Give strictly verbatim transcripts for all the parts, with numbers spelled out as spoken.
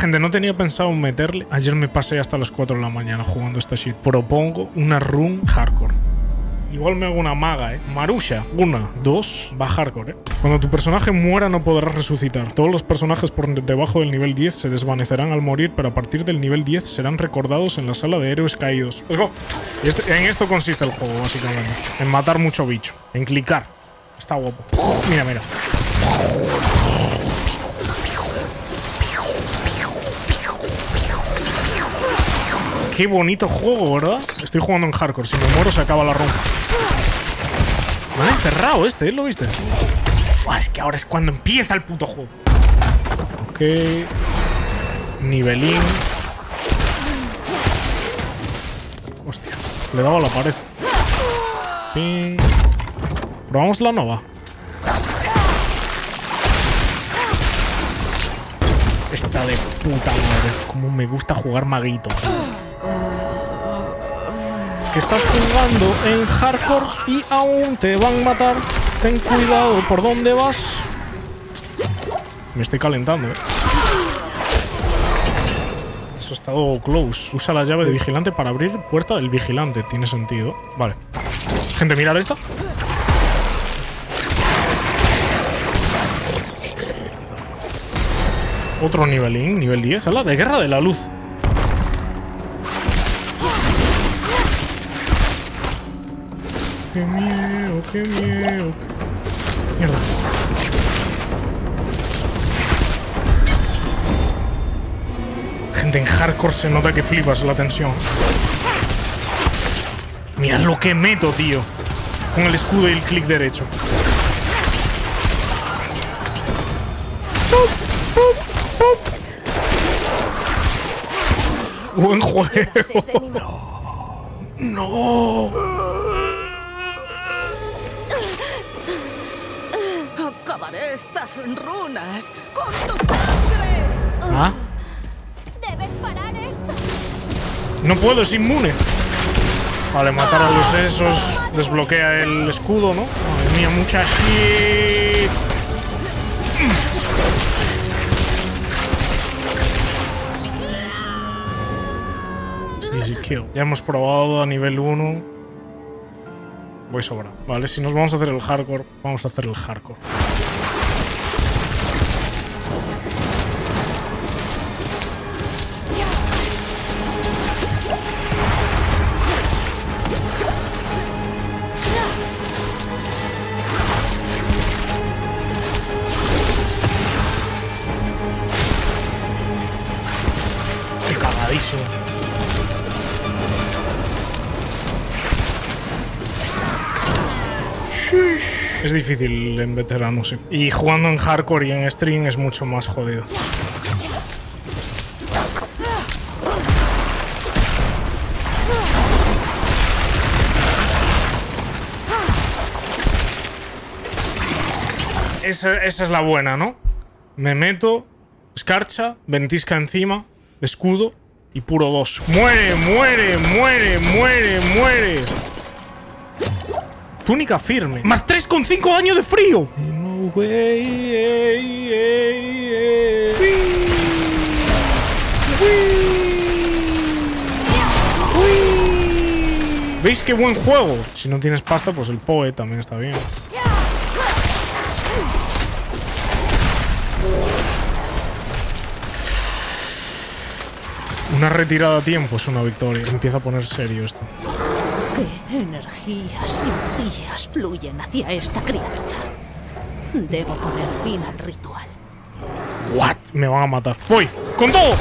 Gente, no tenía pensado meterle. Ayer me pasé hasta las cuatro de la mañana jugando esta shit. Propongo una run hardcore. Igual me hago una maga, ¿eh? Marusha. Una, dos, va hardcore, ¿eh? Cuando tu personaje muera no podrás resucitar. Todos los personajes por debajo del nivel diez se desvanecerán al morir, pero a partir del nivel diez serán recordados en la sala de héroes caídos. ¡Let's go! Y este, en esto consiste el juego, básicamente. En matar mucho bicho. En clicar. Está guapo. Mira, mira. Qué bonito juego, ¿verdad? Estoy jugando en hardcore. Si me muero se acaba la ronda. Me han encerrado este, ¿eh? ¿Lo viste? Uah, es que ahora es cuando empieza el puto juego. Ok. Nivelín. Hostia. Le he dado a la pared. Ping. Probamos la nova. Esta de puta madre. Cómo me gusta jugar maguito. Que estás jugando en hardcore y aún te van a matar. Ten cuidado por dónde vas. Me estoy calentando, ¿eh? Eso ha estado close. Usa la llave de vigilante para abrir puerta del vigilante. Tiene sentido. Vale. Gente, mirad esto. Otro nivelín, nivel diez. Hala, de guerra de la luz. Qué miedo, qué miedo. Mierda. Gente, en hardcore se nota que flipas la tensión. Mira lo que meto, tío. Con el escudo y el clic derecho. Buen juego. No. Acabaré estas runas con tu sangre. ¿Ah? Debes parar esto. No puedo, es inmune. Vale, matar a los esos. Desbloquea el escudo, ¿no? Madre mía, mucha shit. Easy kill. Ya hemos probado a nivel uno. Voy sobra. Vale, si nos vamos a hacer el hardcore, vamos a hacer el hardcore. Estoy cagadísimo. Es difícil en veterano, sí. Y jugando en hardcore y en stream es mucho más jodido. Esa, esa es la buena, ¿no? Me meto, escarcha, ventisca encima, escudo y puro dos. ¡Muere, muere, muere, muere, muere! Túnica firme. Más tres coma cinco años de frío. ¿Veis qué buen juego? Si no tienes pasta, pues el Poe también está bien. Una retirada a tiempo es una victoria. Empieza a poner serio esto. Energías impías fluyen hacia esta criatura. Debo poner fin al ritual. What? Me van a matar. Voy con todo.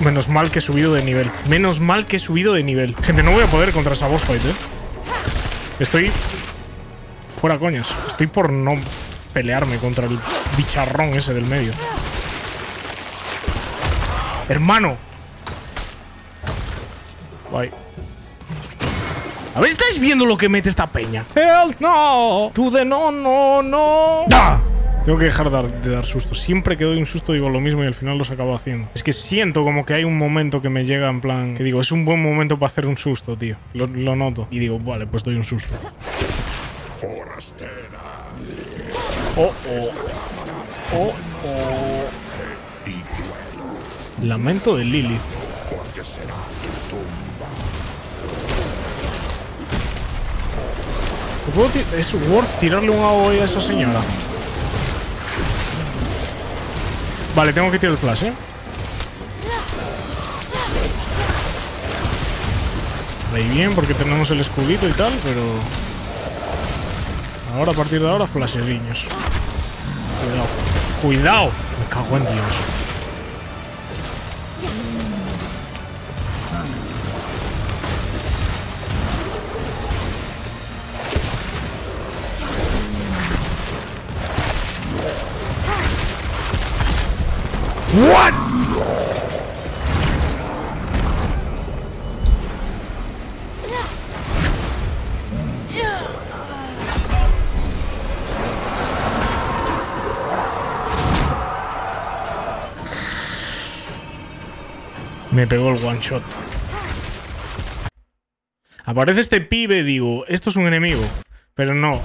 Menos mal que he subido de nivel. Menos mal que he subido de nivel. Gente, no voy a poder contra esa boss fight, ¿eh? Estoy fuera coñas. Estoy por no pelearme contra el bicharrón ese del medio. Hermano. Bye. A ver, ¿estáis viendo lo que mete esta peña? Hell no. Tú de no, no, no. ¡Ah! Tengo que dejar de dar, de dar sustos. Siempre que doy un susto digo lo mismo y al final los acabo haciendo. Es que siento como que hay un momento que me llega en plan... Que digo, es un buen momento para hacer un susto, tío. Lo, lo noto. Y digo, vale, pues doy un susto. Forastera. Oh, oh. Oh, oh. Lamento de Lilith. ¿Es worth tirarle un A O E a esa señora? Vale, tengo que tirar el flash, ¿eh? Ahí bien, porque tenemos el escudito y tal, pero... Ahora, a partir de ahora, flasheriños. Cuidado. ¡Cuidado! Me cago en Dios. What? Me pegó el one shot. Aparece este pibe, digo, esto es un enemigo, pero no.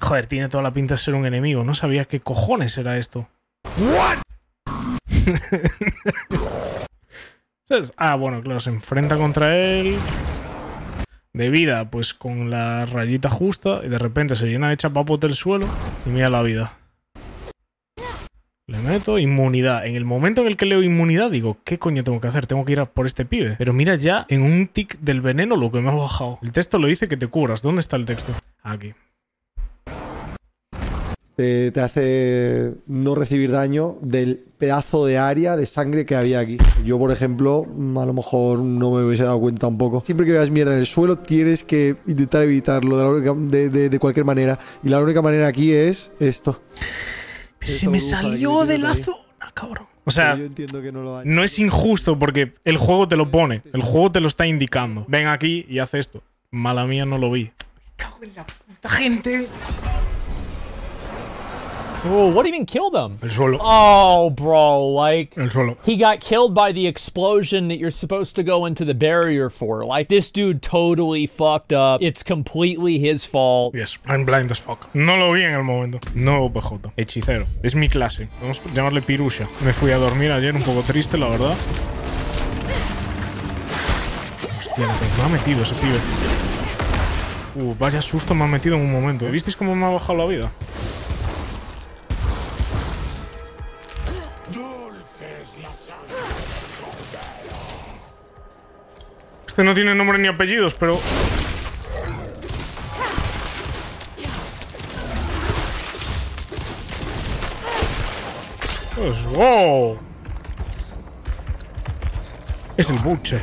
Joder, tiene toda la pinta de ser un enemigo. No sabía qué cojones era esto. What? Ah, bueno, claro, se enfrenta contra él. De vida, pues con la rayita justa. Y de repente se llena de chapapote el suelo. Y mira la vida. Le meto inmunidad. En el momento en el que leo inmunidad digo, ¿qué coño tengo que hacer? Tengo que ir a por este pibe. Pero mira ya en un tic del veneno lo que me ha bajado. El texto lo dice que te cubras. ¿Dónde está el texto? Aquí. Te, te hace no recibir daño del pedazo de área de sangre que había aquí. Yo, por ejemplo, a lo mejor no me hubiese dado cuenta un poco. Siempre que veas mierda en el suelo, tienes que intentar evitarlo de, la única, de, de, de cualquier manera. Y la única manera aquí es esto. Pero se me salió de la zona, cabrón. O sea, yo entiendo que no, lo no es injusto porque el juego te lo pone. El juego te lo está indicando. Ven aquí y haz esto. Mala mía, no lo vi. Me cago en la puta gente. Bro, what even killed them? El suelo. Oh, bro, like... El suelo. He got killed by the explosion that you're supposed to go into the barrier for. Like, this dude totally fucked up. It's completely his fault. Yes, I'm blind as fuck. No lo vi en el momento. No, P J. Hechicero. Es mi clase. Vamos a llamarle Pirusha. Me fui a dormir ayer un poco triste, la verdad. Hostia, me ha metido ese pibe. Uh, vaya susto me ha metido en un momento. ¿Visteis cómo me ha bajado la vida? Este no tiene nombre ni apellidos, pero... Pues, ¡wow! Es el Butcher.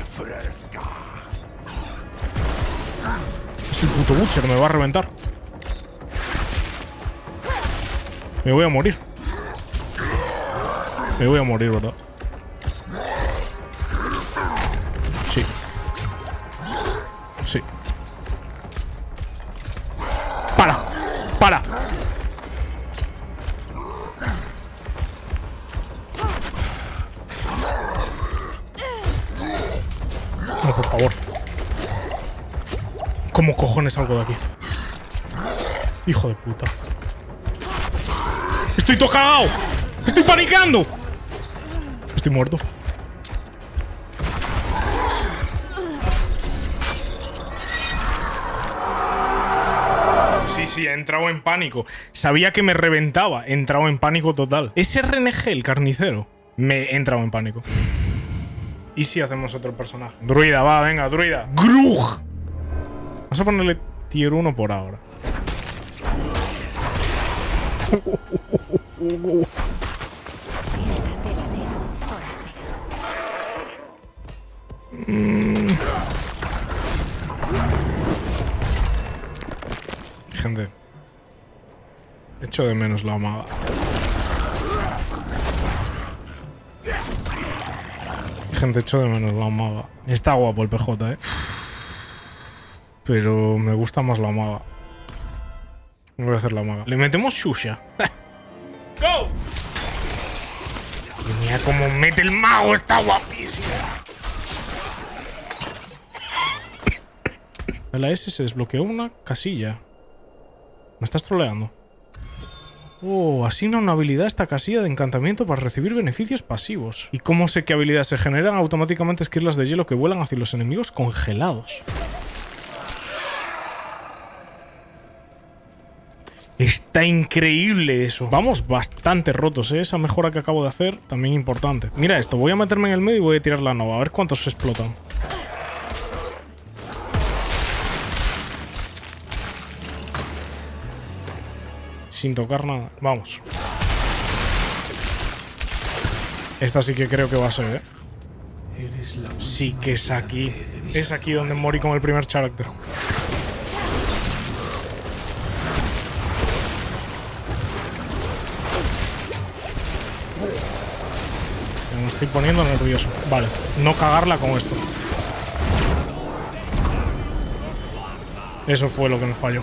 Es el puto Butcher, me va a reventar. Me voy a morir. Me voy a morir, ¿verdad? Sí. Sí. ¡Para! ¡Para! No, por favor. ¿Cómo cojones salgo de aquí? Hijo de puta. ¡Estoy todo cagado! ¡Estoy panicando! Estoy muerto. Sí, sí, he entrado en pánico. Sabía que me reventaba. He entrado en pánico total. Ese R N G, el carnicero, me he entrado en pánico. ¿Y si hacemos otro personaje? Druida, va, venga, druida. ¡Grug! Vamos a ponerle tier uno por ahora. Gente, echo de menos la maga. Gente, echo de menos la maga. Está guapo el P J, eh. Pero me gusta más la maga. Voy a hacer la maga. Le metemos Shusha. ¡Go! Y mira cómo mete el mago, está guapísimo. En la S se desbloqueó una casilla. ¿Me estás troleando? Oh, asigna una habilidad a esta casilla de encantamiento para recibir beneficios pasivos. ¿Y cómo sé qué habilidades se generan? Automáticamente esquirlas de hielo que vuelan hacia los enemigos congelados. Está increíble eso. Vamos bastante rotos, ¿eh? Esa mejora que acabo de hacer, también importante. Mira esto, voy a meterme en el medio y voy a tirar la nova, a ver cuántos se explotan. Sin tocar nada. Vamos. Esta sí que creo que va a ser, ¿eh? Sí que es aquí. Es aquí donde morí con el primer character. Me estoy poniendo nervioso. Vale, no cagarla con esto. Eso fue lo que me falló.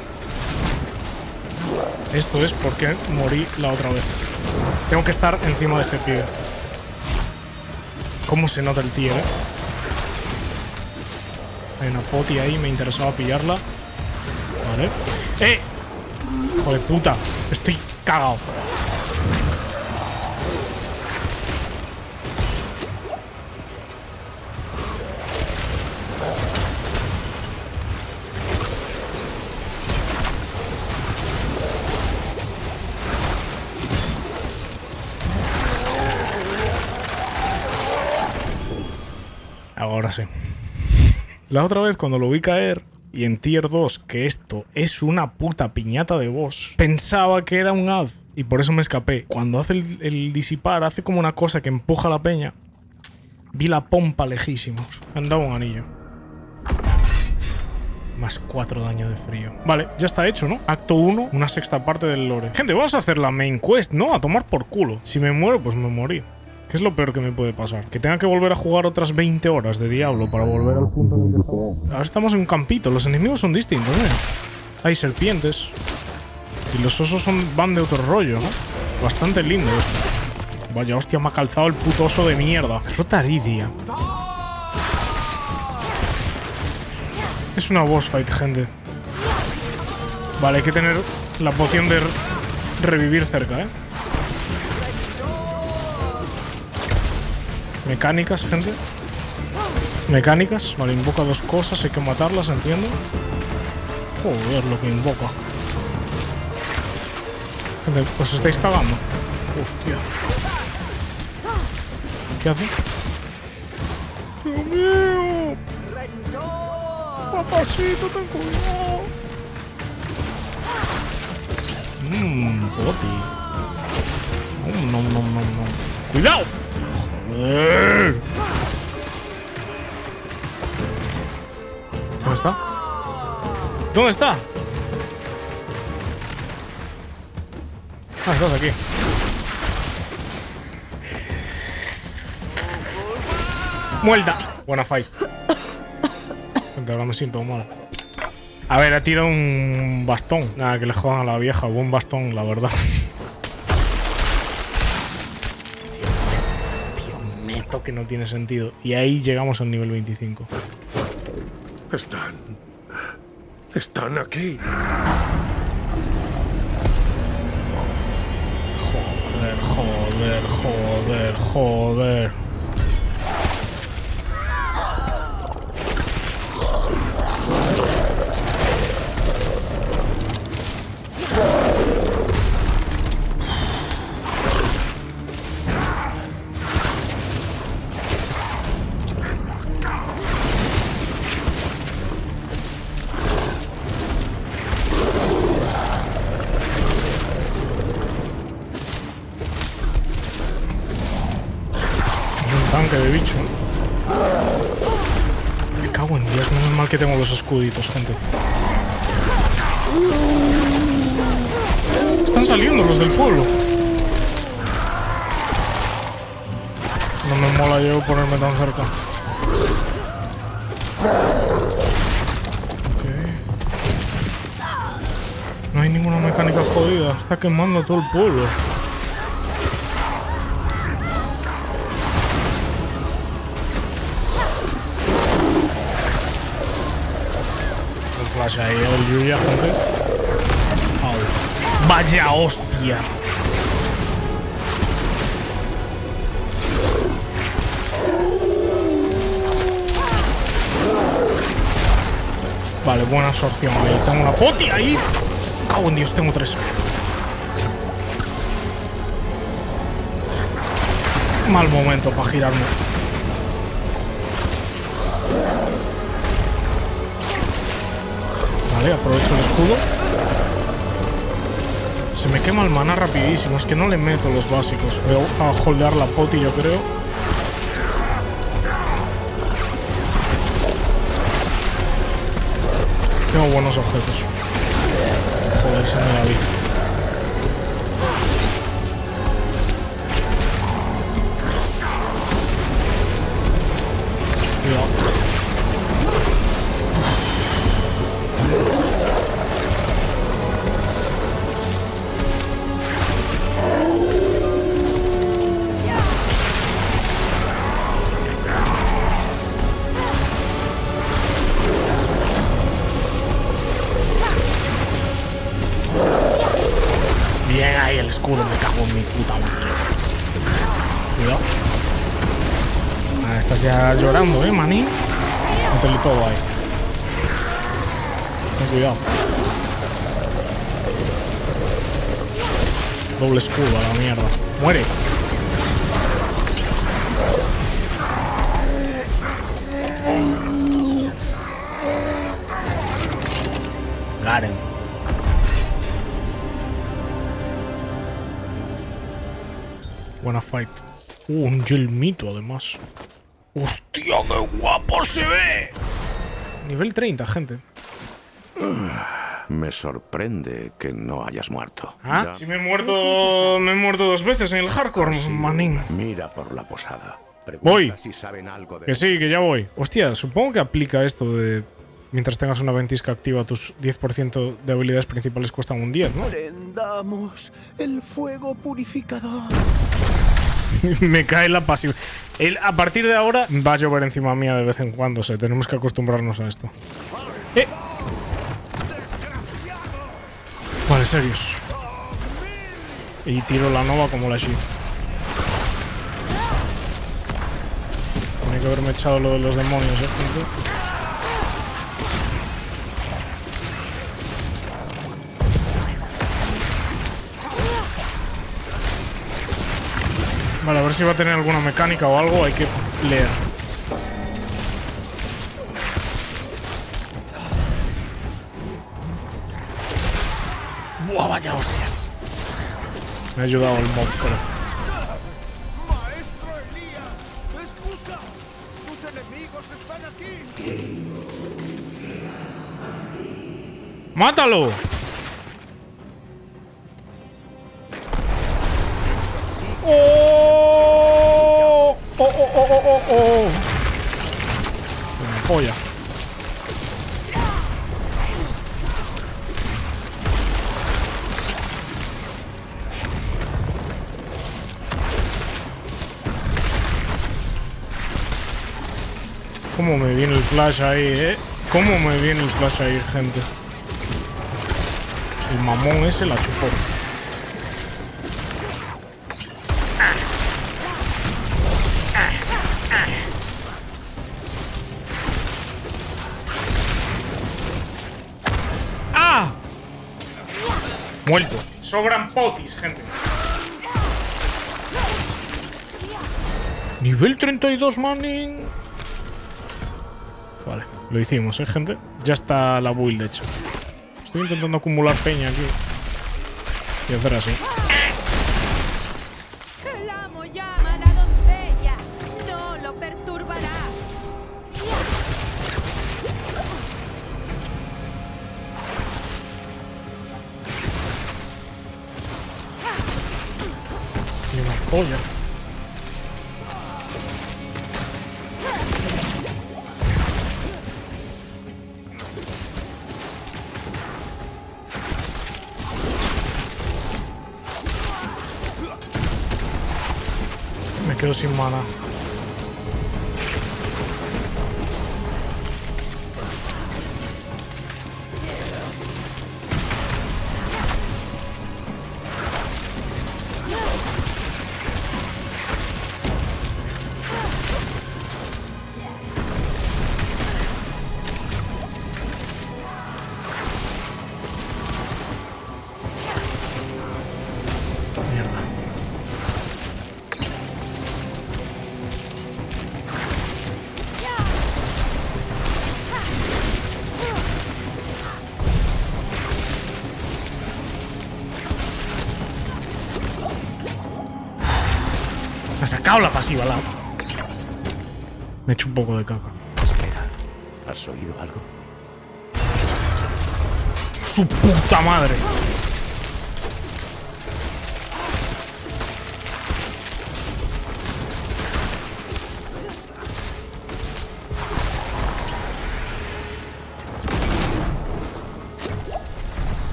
Esto es porque morí la otra vez. Tengo que estar encima de este pibe. ¿Cómo se nota el tío, eh? Hay una poti ahí, me interesaba pillarla. Vale. ¡Eh! ¡Hijo de puta! Estoy cagado. Ahora sí. La otra vez cuando lo vi caer y en tier dos, que esto es una puta piñata de boss, pensaba que era un haz y por eso me escapé. Cuando hace el, el disipar, hace como una cosa que empuja a la peña. Vi la pompa lejísimos. Han dado un anillo. Más cuatro daño de frío. Vale, ya está hecho, ¿no? Acto uno, una sexta parte del lore. Gente, vamos a hacer la main quest, ¿no? A tomar por culo. Si me muero, pues me morí. ¿Qué es lo peor que me puede pasar? Que tenga que volver a jugar otras veinte horas de Diablo para volver al punto en el que estaba. Ahora estamos en un campito. Los enemigos son distintos, ¿eh? Hay serpientes. Y los osos son, van de otro rollo, ¿no? Bastante lindo esto. Vaya hostia, me ha calzado el puto oso de mierda. Rota Iridia. Es una boss fight, gente. Vale, hay que tener la poción de revivir cerca, ¿eh? Mecánicas, gente. Mecánicas. Vale, invoca dos cosas. Hay que matarlas, entiendo. Joder, lo que invoca. Gente, os estáis cagando. Hostia. ¿Qué hace? ¡Dios mío! ¡Papacito, ten cuidado! Mmm, poti. No, no, no, no. ¡Cuidado! ¿Dónde está? ¿Dónde está? Ah, estás aquí. ¡Muerta! Buena fight. Ahora me siento mal. A ver, ha tirado un bastón. Nada, que le jodan a la vieja. Buen bastón, la verdad. Que no tiene sentido. Y ahí llegamos al nivel veinticinco. Están... Están aquí. Joder, joder, joder, joder. De bicho. Me cago en Dios, menos mal que tengo los escuditos, gente. Están saliendo los del pueblo. No me mola yo ponerme tan cerca. Okay. No hay ninguna mecánica jodida. Está quemando todo el pueblo. Vaya, el Yuya, gente. Vaya hostia. Vale, buena absorción. Ahí tengo una poti ahí. Cago en Dios, tengo tres. Mal momento para girarme. Vale, aprovecho el escudo. Se me quema el maná rapidísimo. Es que no le meto los básicos. Voy a holdear la poti, yo creo. Tengo buenos objetos. Joder, se me la vi. Cuidado. Bien ahí el escudo, me cago en mi puta madre. Cuidado. Ah, estás ya llorando, eh, maní. Métele todo ahí. Ten cuidado. Doble escudo a la mierda. Muere. Garen. Buena fight. Uh, un gelmito además. ¡Hostia, qué guapo se ve! Nivel treinta, gente. Me sorprende que no hayas muerto. ¿Ah? Ya. Si me he muerto... Me he muerto dos veces en el hardcore, sí, manín. Mira por la posada. Pregunta voy. Si saben algo de... Que sí, que ya voy. Hostia, supongo que aplica esto de... Mientras tengas una ventisca activa, tus diez por ciento de habilidades principales cuestan un diez, ¿no? Prendamos el fuego purificador. Me cae la pasiva. El, a partir de ahora va a llover encima mía de vez en cuando. O sea, tenemos que acostumbrarnos a esto. Eh. Vale, serios. Y tiro la nova como la shit. Tenía que haberme echado lo de los demonios, ¿eh, gente? Vale, a ver si va a tener alguna mecánica o algo, hay que leer. Buah, vaya hostia. Me ha ayudado el mod, creo. Maestro Elías, escucha. Tus enemigos están aquí. ¡Mátalo! Oh, oh, oh, oh, oh, oh, oh. Polla. ¿Cómo me viene el flash ahí, eh? ¿Cómo me viene el flash ahí, gente? El mamón ese la chupó. Muerto. Sobran potis, gente. Nivel treinta y dos, manín. Vale, lo hicimos, ¿eh, gente? Ya está la build hecha. Estoy intentando acumular peña aquí. Y hacer así. El amo llama a la doncella. No lo perturbará. Oh, ya. Me quedo sin mana. Me ha sacado la pasiva, la... Me he hecho un poco de caca. Espera, ¿has oído algo? ¡Su puta madre!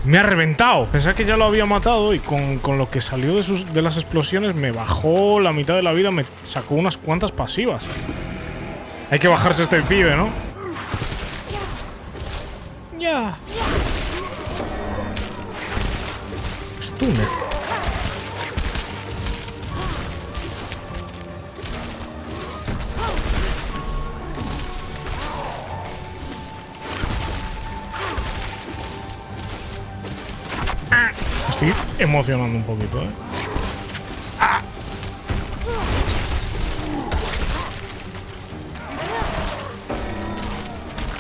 Me ha reventado. Pensaba que ya lo había matado y con, con lo que salió de, sus, de las explosiones me bajó la mitad de la vida. Me sacó unas cuantas pasivas. Hay que bajarse este pibe, ¿no? Ya. Yeah. Stunner. Estoy emocionando un poquito, ¿eh? ¡Ah!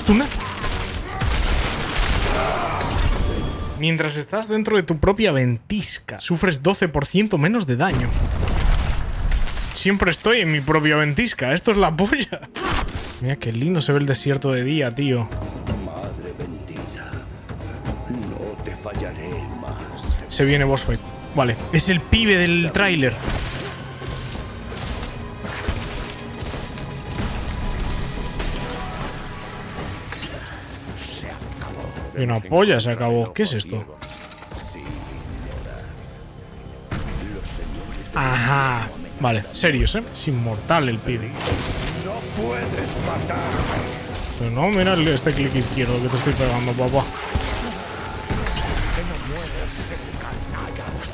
¿Stunner? Mientras estás dentro de tu propia ventisca, sufres doce por ciento menos de daño. Siempre estoy en mi propia ventisca. Esto es la polla. Mira qué lindo se ve el desierto de día, tío. Madre bendita, no te fallaré más. Se viene boss fight. Vale, es el pibe del tráiler. Y una polla se acabó. ¿Qué es esto? Ajá. Vale, serios, ¿eh? Es inmortal el pibe. Pero no, mira este clic izquierdo que te estoy pegando, papá.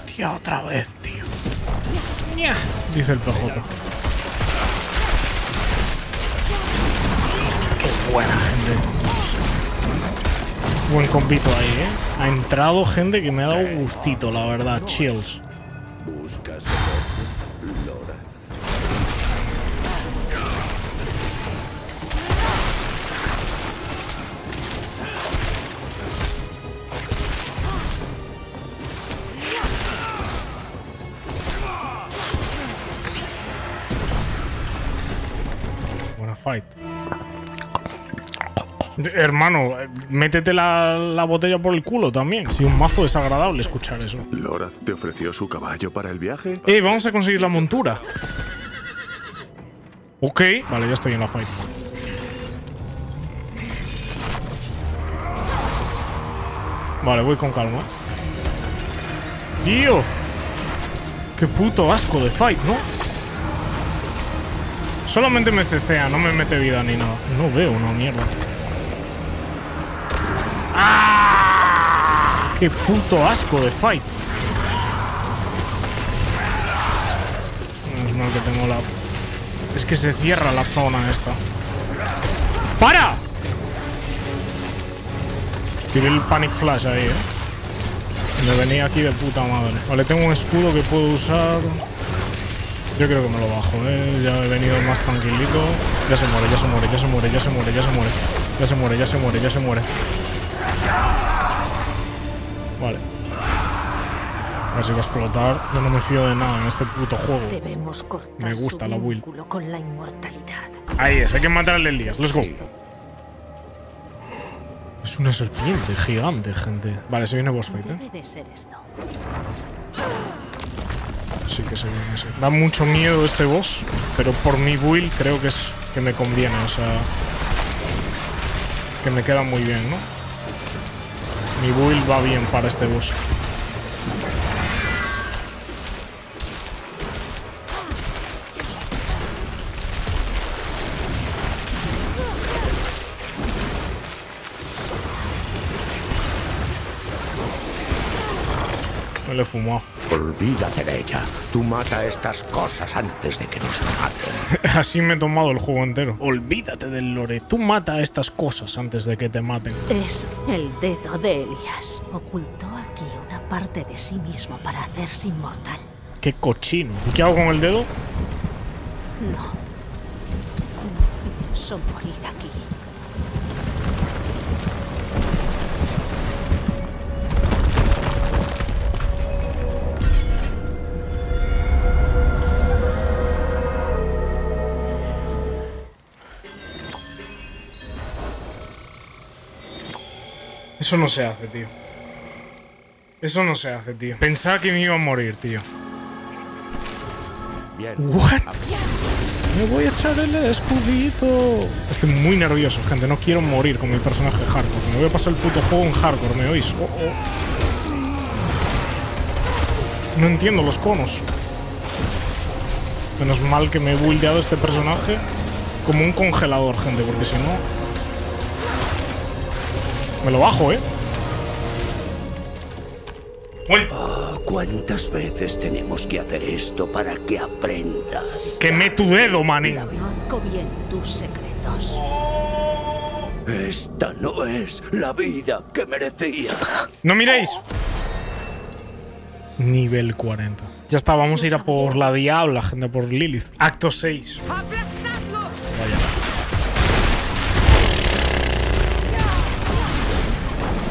Hostia, otra vez, tío. Dice el P J. Qué buena, gente. Buen compito ahí, ¿eh? Ha entrado gente que me ha dado gustito, la verdad. Chills. Buena fight. Hermano, métete la, la botella por el culo también. Sí, un mazo desagradable escuchar eso. ¿Loraz te ofreció su caballo para el viaje? Eh, vamos a conseguir la montura. Ok. Vale, ya estoy en la fight. Vale, voy con calma. ¡Tío! ¡Qué puto asco de fight!, ¿no? Solamente me cecea, no me mete vida ni nada. No veo una mierda. ¡Ah! ¡Qué puto asco de fight! Menos mal que tengo la... Es que se cierra la zona esta. ¡Para! Tiré el panic flash ahí, ¿eh? Me venía aquí de puta madre. Vale, tengo un escudo que puedo usar. Yo creo que me lo bajo, ¿eh? Ya he venido más tranquilito. Ya se muere, ya se muere, ya se muere, ya se muere, ya se muere. Ya se muere, ya se muere, ya se muere. Vale. A ver si va a explotar. Yo no me fío de nada en este puto juego. Debemos cortar. Me gusta la build. Con la inmortalidad. Ahí es, hay que matar al Elías. Let's go. Es una serpiente gigante, gente. Vale, se viene boss fight, ¿eh? Debe de ser esto. Sí que se viene, sí. Da mucho miedo este boss, pero por mi build creo que es que me conviene, o sea, que me queda muy bien, ¿no? Mi build va bien para este boss. Me le fumó. Olvídate de ella. Tú mata estas cosas antes de que nos maten. Así me he tomado el juego entero. Olvídate del lore. Tú mata estas cosas antes de que te maten. Es el dedo de Elías. Ocultó aquí una parte de sí mismo para hacerse inmortal. Qué cochino. ¿Y qué hago con el dedo? No. No pienso morir aquí. Eso no se hace, tío. Eso no se hace, tío. Pensaba que me iba a morir, tío. Bien. What? Me voy a echar el escudito. Estoy muy nervioso, gente. No quiero morir con mi personaje hardcore. Me voy a pasar el puto juego en hardcore, ¿me oís? Oh, oh. No entiendo los conos. Menos mal que me he buildeado este personaje como un congelador, gente, porque si no... Me lo bajo, ¿eh? Oh, ¿cuántas veces tenemos que hacer esto para que aprendas? ¡Queme tu dedo, maní! Conozco bien tus secretos. Esta no es la vida que merecía. ¡No miréis! Nivel cuarenta. Ya está, vamos a ir a por la Diabla, gente, por Lilith. Acto seis. Vaya.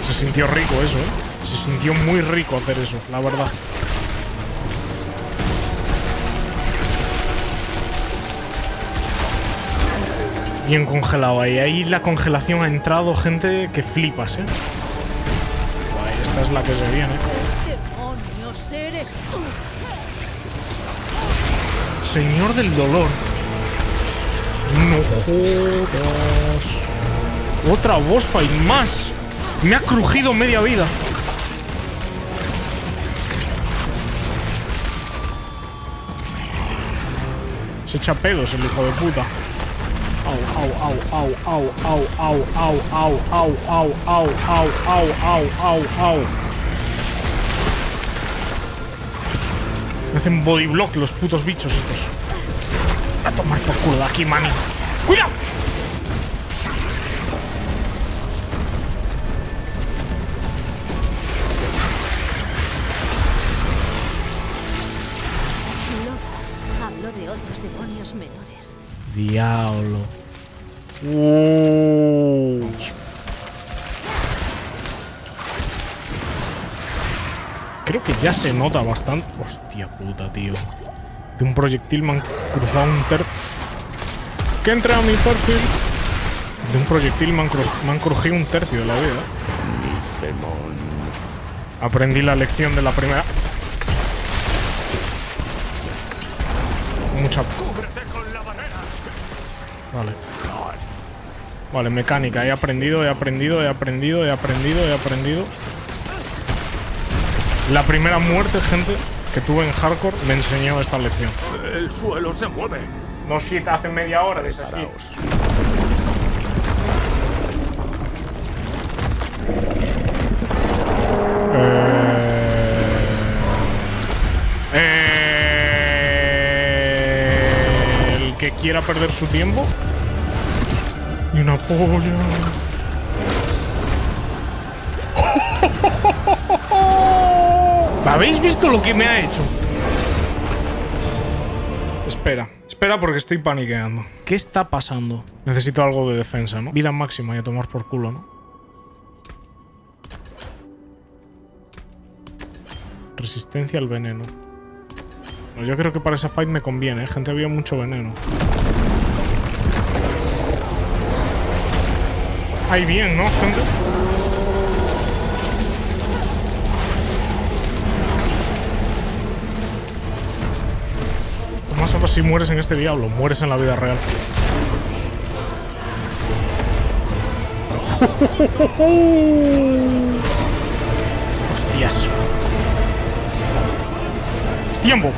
Se sintió rico eso, ¿eh? Se sintió muy rico hacer eso, la verdad. Bien congelado ahí. Ahí la congelación ha entrado, gente, que flipas, ¿eh? Vale, esta es la que se viene. ¡Demonios eres tú! Señor del dolor. No jodas. Otra boss fight más. Me ha crujido media vida. Se echa pedos el hijo de puta. Au, au, au, au, au, au, au, au, au, au, au, au, au, au, au, au. Me hacen body block los putos bichos estos. A tomar por culo de aquí, mami. ¡Cuidado! Diablo. Uh. Creo que ya se nota bastante. Hostia puta, tío. De un proyectil me han cruzado un tercio. Que entra a mi perfil. De un proyectil me han, me han crujido un tercio de la vida. Aprendí la lección de la primera. Mucha. Vale. Vale, mecánica. He aprendido, he aprendido, he aprendido, he aprendido, he aprendido. La primera muerte, gente, que tuve en hardcore me enseñó esta lección. El suelo se mueve. No shit, hace media hora de esa shit. Que quiera perder su tiempo. Y una polla. ¿Habéis visto lo que me ha hecho? Espera, espera porque estoy paniqueando. ¿Qué está pasando? Necesito algo de defensa, ¿no? Vida máxima y a tomar por culo, ¿no? Resistencia al veneno. Yo creo que para esa fight me conviene, ¿eh? Gente, había mucho veneno. Ahí bien, ¿no, gente? ¿Cómo sabes si mueres en este diablo? Mueres en la vida real. Hostias. Tiempo.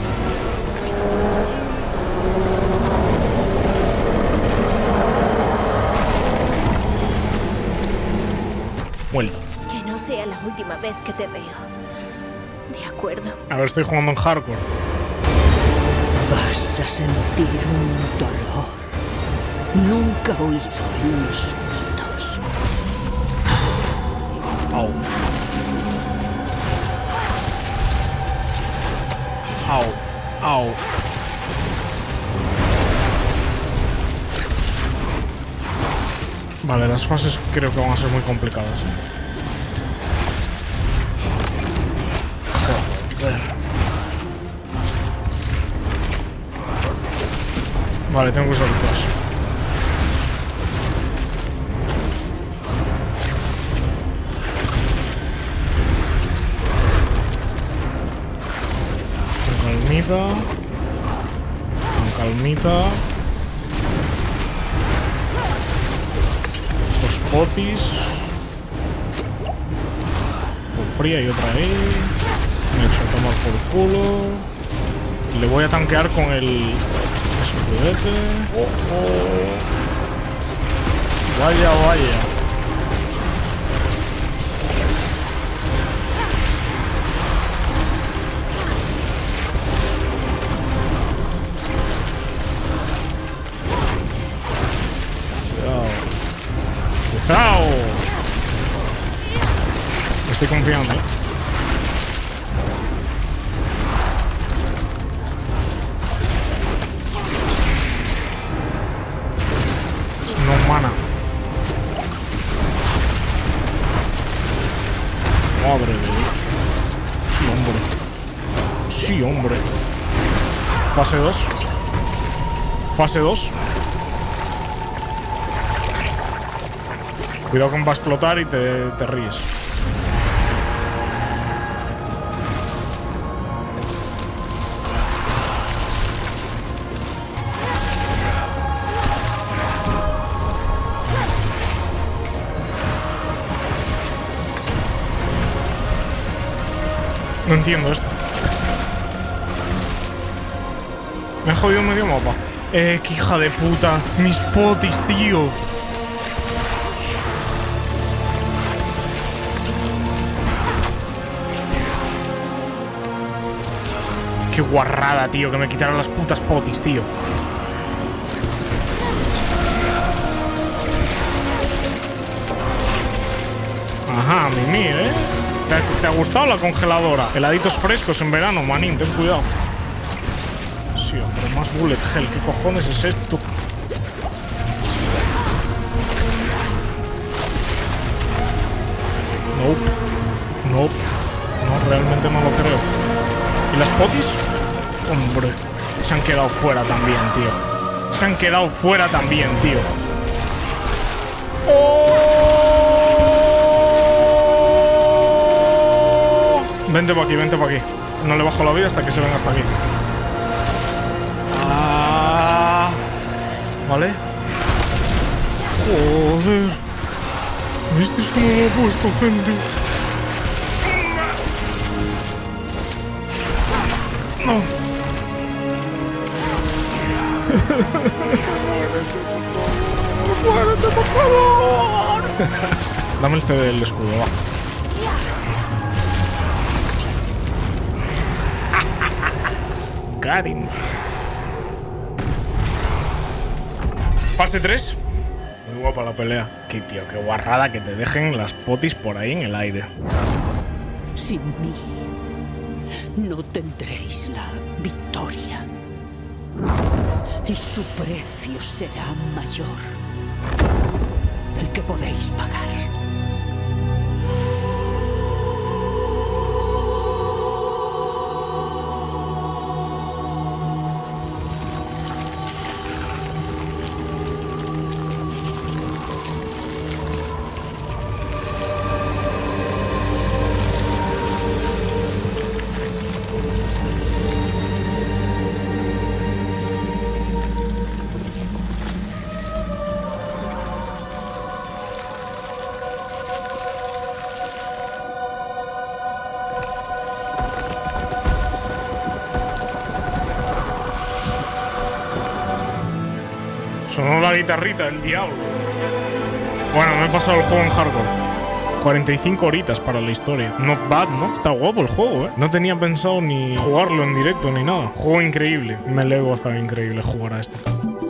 Vuelta. Que no sea la última vez que te veo. De acuerdo. A ver, estoy jugando en hardcore. Vas a sentir un dolor nunca oído en los gritos. Au. Au. Au. Vale, las fases creo que van a ser muy complicadas. Joder. Vale, tengo que usar el flash. calmita. Con calmita. Dos potis. Por fría y otra ahí. Me he hecho tomar por culo. Le voy a tanquear con el... escudete. Ojo. Vaya, vaya. ¡Chao! Estoy confiando. No mana. Madre de Dios. Sí, hombre. Sí, hombre. Fase dos. Fase dos. Cuidado con va a explotar y te, te ríes. No entiendo esto. Me ha jodido medio mapa. Eh, qué hija de puta. Mis potis, tío. Qué guarrada, tío, que me quitaron las putas potis, tío. Ajá, mimi, ¿eh? ¿Te ha, ¿Te ha gustado la congeladora? Heladitos frescos en verano, manín, ten cuidado. Sí, hombre, más bullet hell. ¿Qué cojones es esto? No, no, no, realmente no lo creo. ¿Y las potis? Hombre, se han quedado fuera también, tío. Se han quedado fuera también, tío. ¡Oh! Vente por aquí, vente por aquí. No le bajo la vida hasta que se venga hasta aquí. Ah, ¿vale? Joder. ¿Visteis cómo lo he puesto, gente? No. ¡Muérete, por favor! Dame el C D del escudo, va. Karin. Fase tres. Muy guapa la pelea. Qué tío, qué guarrada que te dejen las potis por ahí en el aire. Sin mí no tendréis la victoria, y su precio será mayor del que podéis pagar. Sonó la guitarrita del diablo. Bueno, me he pasado el juego en hardcore. cuarenta y cinco horitas para la historia. Not bad, ¿no? Está guapo el juego, ¿eh? No tenía pensado ni jugarlo en directo ni nada. Juego increíble. Me le he gozado increíble jugar a este.